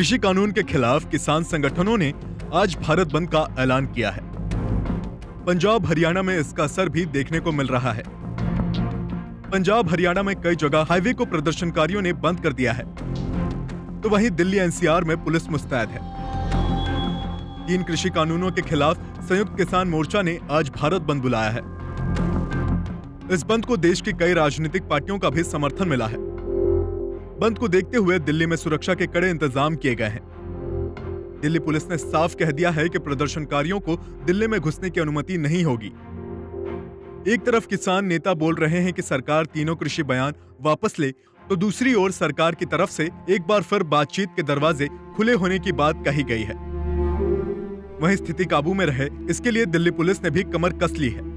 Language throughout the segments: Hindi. कृषि कानून के खिलाफ किसान संगठनों ने आज भारत बंद का ऐलान किया है। पंजाब हरियाणा में इसका असर भी देखने को मिल रहा है। पंजाब हरियाणा में कई जगह हाईवे को प्रदर्शनकारियों ने बंद कर दिया है, तो वहीं दिल्ली एनसीआर में पुलिस मुस्तैद है। तीन कृषि कानूनों के खिलाफ संयुक्त किसान मोर्चा ने आज भारत बंद बुलाया है। इस बंद को देश की कई राजनीतिक पार्टियों का भी समर्थन मिला है। बंद को देखते हुए दिल्ली में सुरक्षा के कड़े इंतजाम किए गए हैं। दिल्ली पुलिस ने साफ कह दिया है कि प्रदर्शनकारियों को दिल्ली में घुसने की अनुमति नहीं होगी। एक तरफ किसान नेता बोल रहे हैं कि सरकार तीनों कृषि बयान वापस ले, तो दूसरी ओर सरकार की तरफ से एक बार फिर बातचीत के दरवाजे खुले होने की बात कही गई है। वहीं स्थिति काबू में रहे, इसके लिए दिल्ली पुलिस ने भी कमर कस ली है।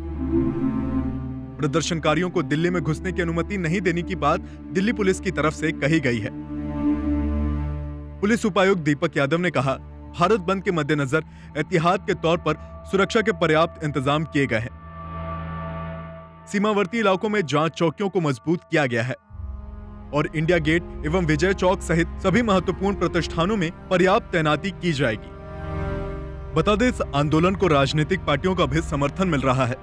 प्रदर्शनकारियों को दिल्ली में घुसने की अनुमति नहीं देने की बात दिल्ली पुलिस की तरफ से कही गई है। पुलिस उपायुक्त दीपक यादव ने कहा, भारत बंद के मद्देनजर एहतियात के तौर पर सुरक्षा के पर्याप्त इंतजाम किए गए हैं। सीमावर्ती इलाकों में जांच चौकियों को मजबूत किया गया है और इंडिया गेट एवं विजय चौक सहित सभी महत्वपूर्ण प्रतिष्ठानों में पर्याप्त तैनाती की जाएगी। बता दें, इस आंदोलन को राजनीतिक पार्टियों का भी समर्थन मिल रहा है।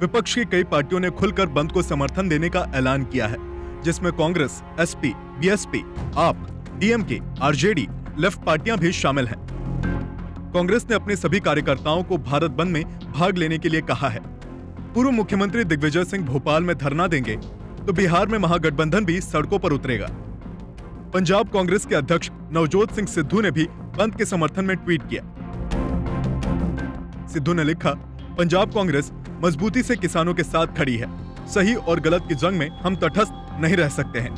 विपक्ष की कई पार्टियों ने खुलकर बंद को समर्थन देने का ऐलान किया है, जिसमें Congress, SP, BSP, AAP, DMK, RJD, left पार्टियां भी शामिल हैं। कांग्रेस ने अपने सभी कार्यकर्ताओं को भारत बंद में भाग लेने के लिए कहा है। पूर्व मुख्यमंत्री दिग्विजय सिंह भोपाल में धरना देंगे, तो बिहार में महागठबंधन भी सड़कों पर उतरेगा। पंजाब कांग्रेस के अध्यक्ष नवजोत सिंह सिद्धू ने भी बंद के समर्थन में ट्वीट किया। सिद्धू ने लिखा, पंजाब कांग्रेस मजबूती से किसानों के साथ खड़ी है। सही और गलत की जंग में हम तटस्थ नहीं रह सकते हैं।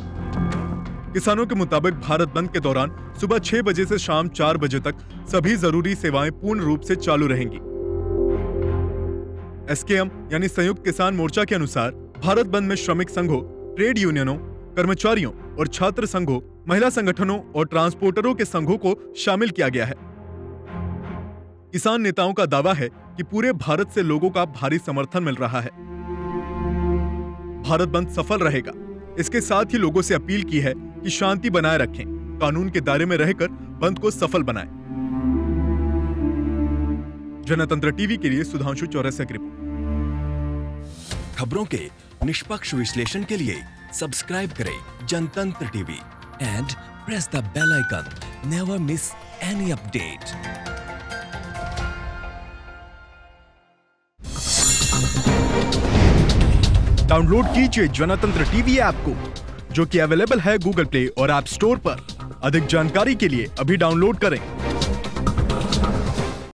किसानों के मुताबिक भारत बंद के दौरान सुबह 6 बजे से शाम 4 बजे तक सभी जरूरी सेवाएं पूर्ण रूप से चालू रहेंगी। एसकेएम यानी संयुक्त किसान मोर्चा के अनुसार भारत बंद में श्रमिक संघों, ट्रेड यूनियनों, कर्मचारियों और छात्र संघों, महिला संगठनों और ट्रांसपोर्टरों के संघों को शामिल किया गया है। किसान नेताओं का दावा है कि पूरे भारत से लोगों का भारी समर्थन मिल रहा है। भारत बंद सफल रहेगा। इसके साथ ही लोगों से अपील की है कि शांति बनाए रखें, कानून के दायरे में रहकर बंद को सफल बनाएं। जनतंत्र टीवी के लिए सुधांशु चौरसा की रिपोर्ट। खबरों के निष्पक्ष विश्लेषण के लिए सब्सक्राइब करें जनतंत्र TV and press the bell icon. Never miss any update. Download कीजिए जनतंत्र टीवी ऐप को, जो कि अवेलेबल है गूगल प्ले और ऐप स्टोर पर। अधिक जानकारी के लिए अभी डाउनलोड करें।